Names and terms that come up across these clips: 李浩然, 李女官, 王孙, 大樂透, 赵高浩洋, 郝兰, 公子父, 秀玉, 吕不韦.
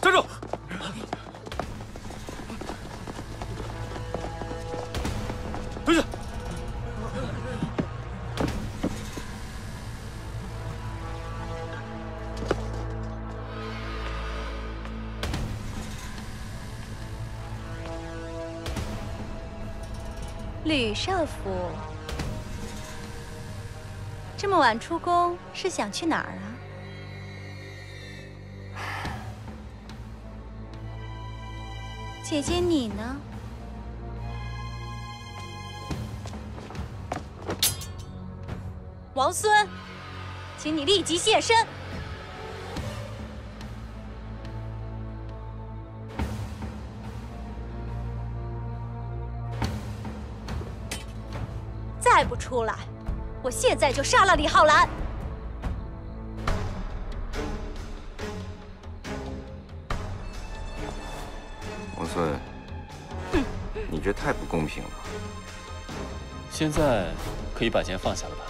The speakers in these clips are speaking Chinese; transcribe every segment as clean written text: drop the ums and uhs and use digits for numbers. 站住！回去。 吕少府，这么晚出宫是想去哪儿啊？姐姐你呢？王孙，请你立即现身。 再不出来，我现在就杀了李浩然！王孙，你这太不公平了。现在可以把剑放下了吧？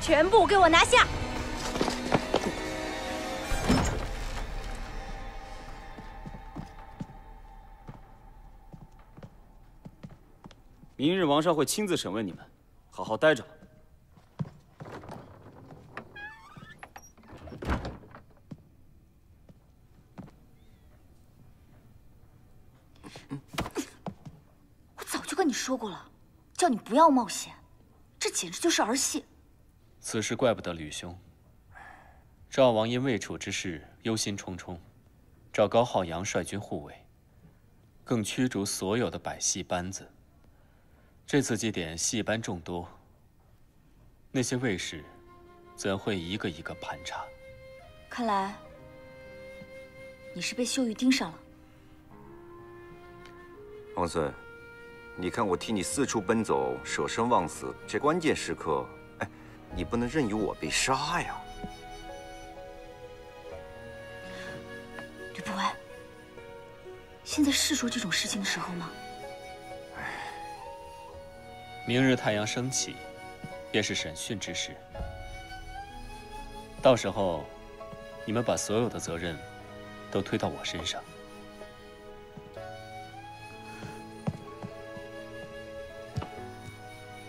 全部给我拿下！ 明日王上会亲自审问你们，好好待着。我早就跟你说过了，叫你不要冒险，这简直就是儿戏。此事怪不得吕兄。赵王因魏楚之事忧心忡忡，赵高浩洋率军护卫，更驱逐所有的百戏班子。 这次祭典戏班众多，那些卫士怎会一个一个盘查？看来你是被秀玉盯上了。王孙，你看我替你四处奔走，舍生忘死，这关键时刻，哎，你不能任由我被杀呀！吕不韦，现在是说这种事情的时候吗？ 明日太阳升起，便是审讯之时。到时候，你们把所有的责任都推到我身上。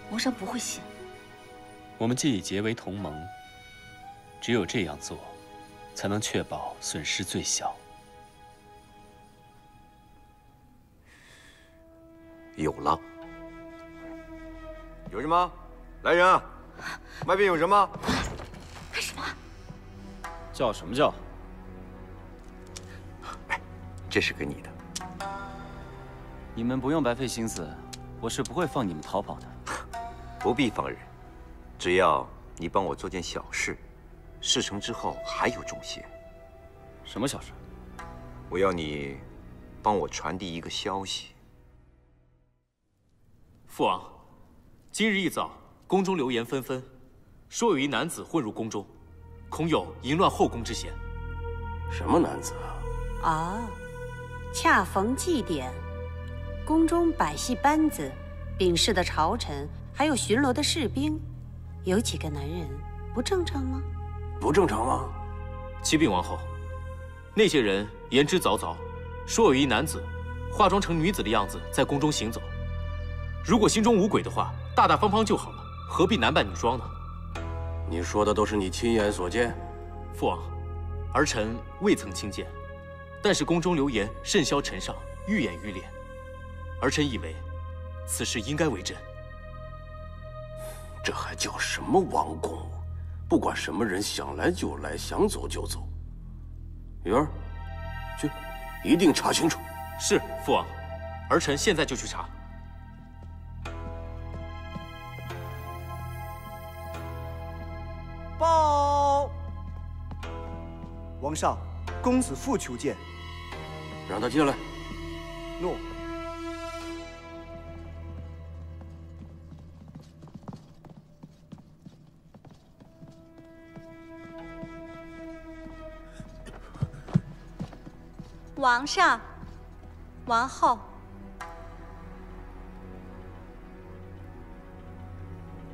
王上不会信。我们既已结为同盟，只有这样做，才能确保损失最小。有了。 有什么？来人啊！外边有人吗？干什么？叫什么叫？哎，这是给你的。你们不用白费心思，我是不会放你们逃跑的。不必放人，只要你帮我做件小事，事成之后还有重谢。什么小事？我要你帮我传递一个消息。父王。 今日一早，宫中流言纷纷，说有一男子混入宫中，恐有淫乱后宫之嫌。什么男子啊？啊，恰逢祭典，宫中百戏班子、秉事的朝臣，还有巡逻的士兵，有几个男人不正常吗？不正常吗？启禀王后，那些人言之凿凿，说有一男子化妆成女子的样子在宫中行走。如果心中无鬼的话。 大大方方就好了，何必男扮女装呢？你说的都是你亲眼所见，父王，儿臣未曾亲见，但是宫中流言甚嚣尘上，愈演愈烈，儿臣以为此事应该为真。这还叫什么王宫？不管什么人，想来就来，想走就走。雨儿，去，一定查清楚。是，父王，儿臣现在就去查。 报！王上，公子父求见。让他进来。诺。王上，王后，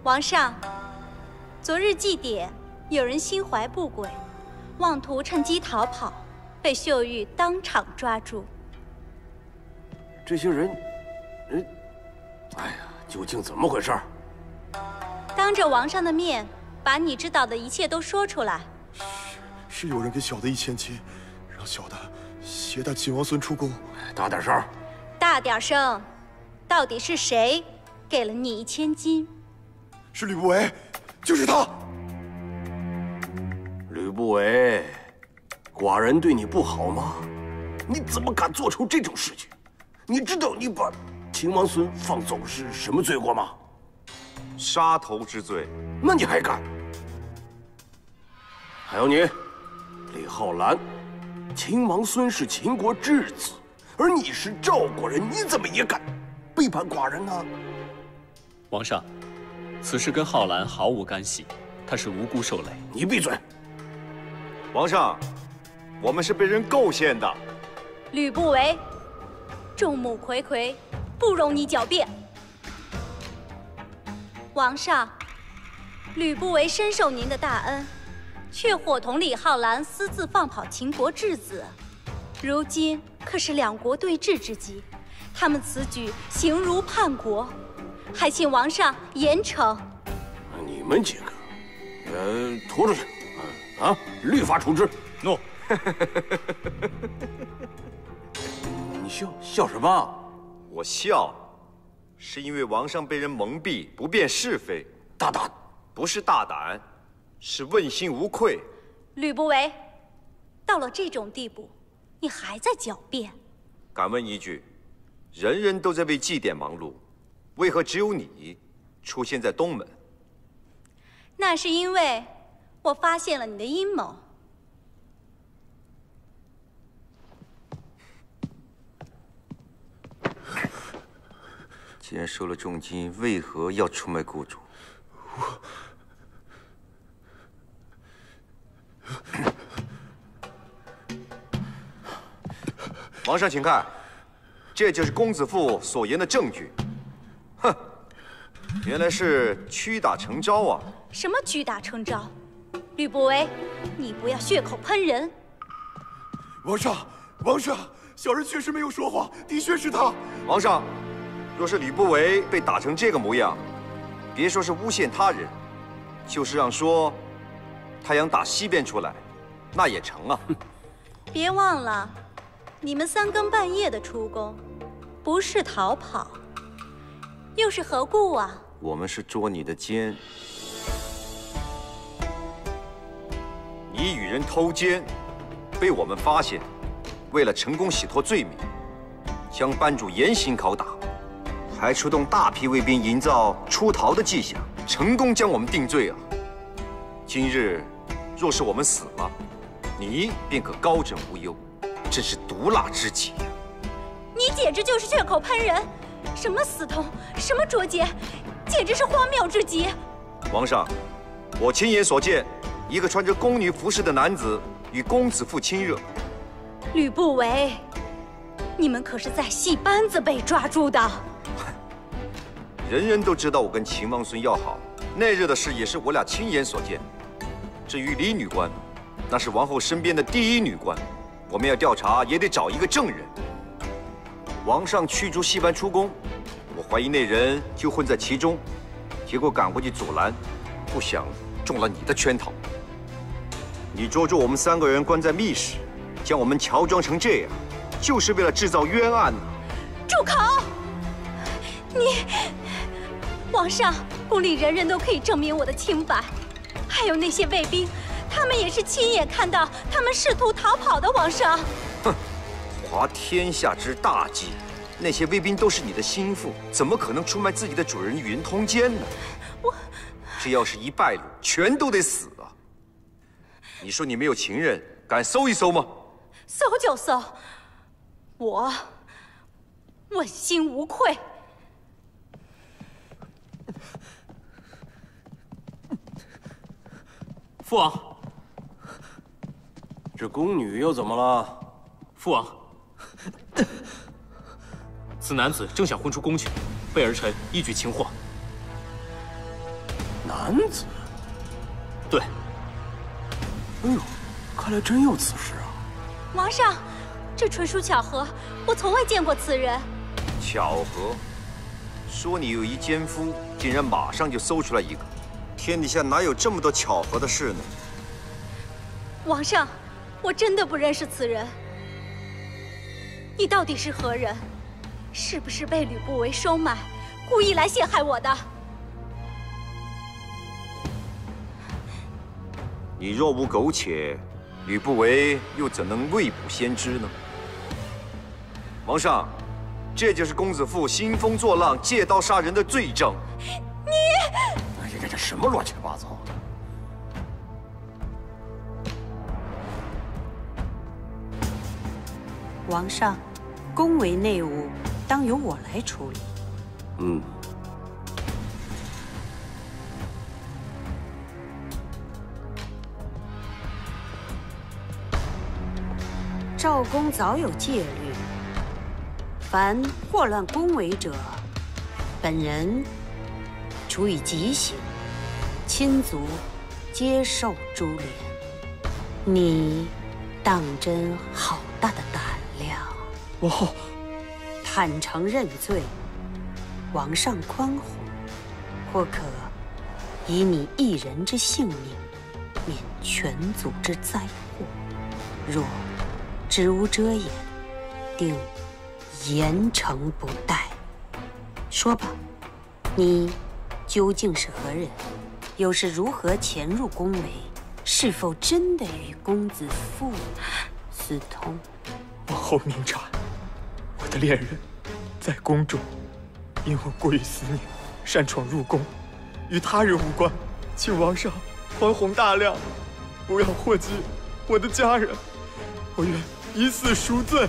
王上。 昨日祭典，有人心怀不轨，妄图趁机逃跑，被秀玉当场抓住。这些人，哎呀，究竟怎么回事？当着王上的面，把你知道的一切都说出来。是有人给小的1000金，让小的携带秦王孙出宫。大点声！大点声！到底是谁给了你1000金？是吕不韦，就是他。 吕不韦，寡人对你不好吗？你怎么敢做出这种事情？你知道你把秦王孙放走是什么罪过吗？杀头之罪。那你还敢？还有你，李浩然，秦王孙是秦国质子，而你是赵国人，你怎么也敢背叛寡人呢？王上，此事跟浩然毫无干系，他是无辜受累。你闭嘴！ 王上，我们是被人构陷的。吕不韦，众目睽睽，不容你狡辩。王上，吕不韦深受您的大恩，却伙同李浩然私自放跑秦国质子，如今可是两国对峙之际，他们此举形如叛国，还请王上严惩。你们几个，拖出去。 啊！律法处置。诺。你笑什么？我笑，是因为王上被人蒙蔽，不辨是非。大胆？不是大胆，是问心无愧。吕不韦，到了这种地步，你还在狡辩？敢问一句，人人都在为祭典忙碌，为何只有你出现在东门？那是因为。 我发现了你的阴谋，既然收了重金，为何要出卖雇主？王上，请看，这就是公子父所言的证据。哼，原来是屈打成招啊！什么屈打成招？ 吕不韦，你不要血口喷人。王上，小人确实没有说谎，的确是他。王上，若是吕不韦被打成这个模样，别说是诬陷他人，就是让说他想打西边出来，那也成啊。别忘了，你们3更半夜的出宫，不是逃跑，又是何故啊？我们是捉你的奸。 你与人偷奸，被我们发现，为了成功洗脱罪名，将班主严刑拷打，还出动大批卫兵营造出逃的迹象，成功将我们定罪啊！今日若是我们死了，你便可高枕无忧，真是毒辣之极呀！你简直就是血口喷人，什么死童，什么捉奸，简直是荒谬之极！王上，我亲眼所见。 一个穿着宫女服饰的男子与公子父亲热，吕不韦，你们可是在戏班子被抓住的。人人都知道我跟秦王孙要好，那日的事也是我俩亲眼所见。至于李女官，那是王后身边的第一女官，我们要调查也得找一个证人。王上驱逐戏班出宫，我怀疑那人就混在其中，结果赶回去阻拦，不想中了你的圈套。 你捉住我们3个人，关在密室，将我们乔装成这样，就是为了制造冤案呢。住口！你，皇上，宫里人人都可以证明我的清白，还有那些卫兵，他们也是亲眼看到他们试图逃跑的。皇上，哼，滑天下之大稽，那些卫兵都是你的心腹，怎么可能出卖自己的主人与人通奸呢？我，这要是一败露，全都得死。 你说你没有情人，敢搜一搜吗？搜就搜，我问心无愧。父王，这宫女又怎么了？父王，此男子正想混出宫去，被儿臣一举擒获。男子，对。 哎呦，看来真有此事啊！王上，这纯属巧合，我从未见过此人。巧合？说你有一奸夫，竟然马上就搜出来一个。天底下哪有这么多巧合的事呢？王上，我真的不认识此人。你到底是何人？是不是被吕不韦收买，故意来陷害我的？ 你若无苟且，吕不韦又怎能未卜先知呢？王上，这就是公子父兴风作浪、借刀杀人的罪证。你，哎呀，这什么乱七八糟的！王上，宫闱内务当由我来处理。嗯。 赵公早有戒律，凡祸乱宫闱者，本人处以极刑，亲族皆受株连。你当真好大的胆量！我坦诚认罪，王上宽宏，或可以你一人之性命，免全族之灾祸。若 知无遮掩，定严惩不贷。说吧，你究竟是何人？又是如何潜入宫闱？是否真的与公子父私通？王后明察，我的恋人在宫中，因我过于思念，擅闯入宫，与他人无关。请王上宽宏大量，不要祸及我的家人。我愿 以死赎罪。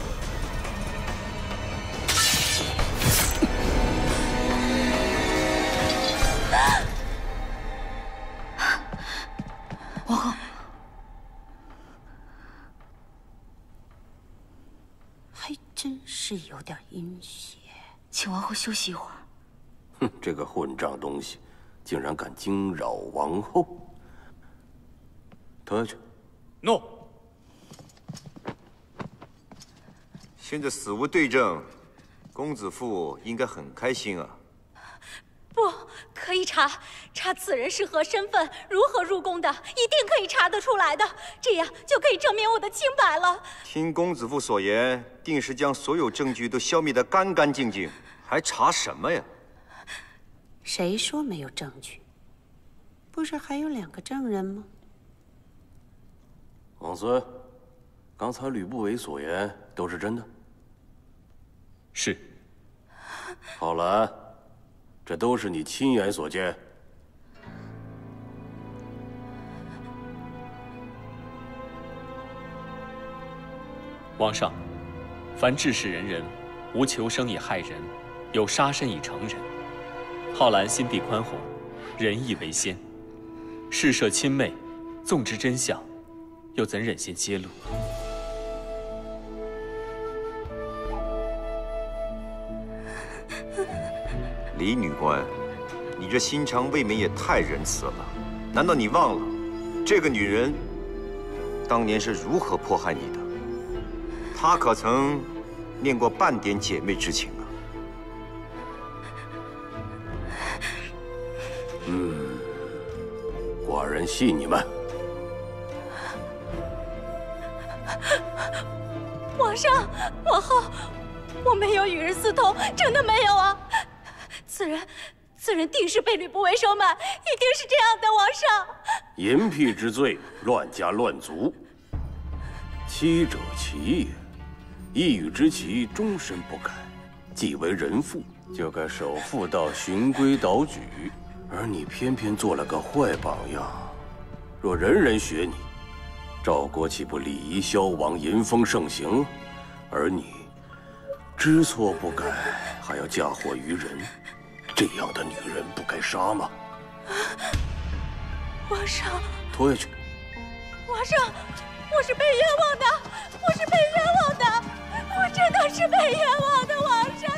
王后，还真是有点阴邪，请王后休息一会儿。哼，这个混账东西，竟然敢惊扰王后！退下去。诺。 现在死无对证，公子父应该很开心啊！不可以查此人是何身份、如何入宫的，一定可以查得出来的。这样就可以证明我的清白了。听公子父所言，定是将所有证据都消灭得干干净净，还查什么呀？谁说没有证据？不是还有2个证人吗？王孙，刚才吕不韦所言都是真的。 是。郝兰，这都是你亲眼所见。王上，凡治世仁人，无求生以害人，有杀身以成仁。郝兰心地宽宏，仁义为先，事涉亲妹，纵知真相，又怎忍心揭露？ 李女官，你这心肠未免也太仁慈了。难道你忘了，这个女人当年是如何迫害你的？她可曾念过半点姐妹之情啊？嗯，寡人信你们。皇上，皇后，我没有与人私通，真的没有啊。 此人定是被吕不韦收买，一定是这样的，王上。淫僻之罪，乱家乱族，欺者其也。一语之其终身不改，既为人父，就该守妇道，循规蹈矩。而你偏偏做了个坏榜样。若人人学你，赵国岂不礼仪消亡，淫风盛行？而你知错不改，还要嫁祸于人。 这样的女人不该杀吗？皇上，拖下去。皇上，我是被冤枉的，我真的是被冤枉的，皇上。